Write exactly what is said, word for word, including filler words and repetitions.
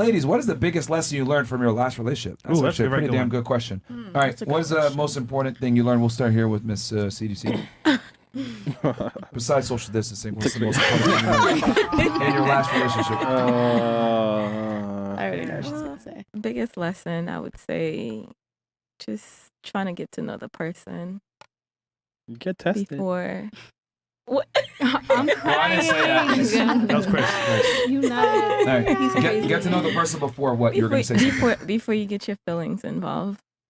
Ladies, what is the biggest lesson you learned from your last relationship? That's, Ooh, that's a pretty damn good question. Mm, All right, what is the most important thing you learned? We'll start here with Miss uh, C D C. Besides social distancing, what's the most important thing you learned in your last relationship? Uh, I already know what she's going to say. Biggest lesson, I would say, just trying to get to know the person. You get tested. Before... What? I'm crying. Well, I didn't say that. That was Chris. Nice. You know. Right. Get, get to know the person before what before, you're going to say. Before, before you get your feelings involved.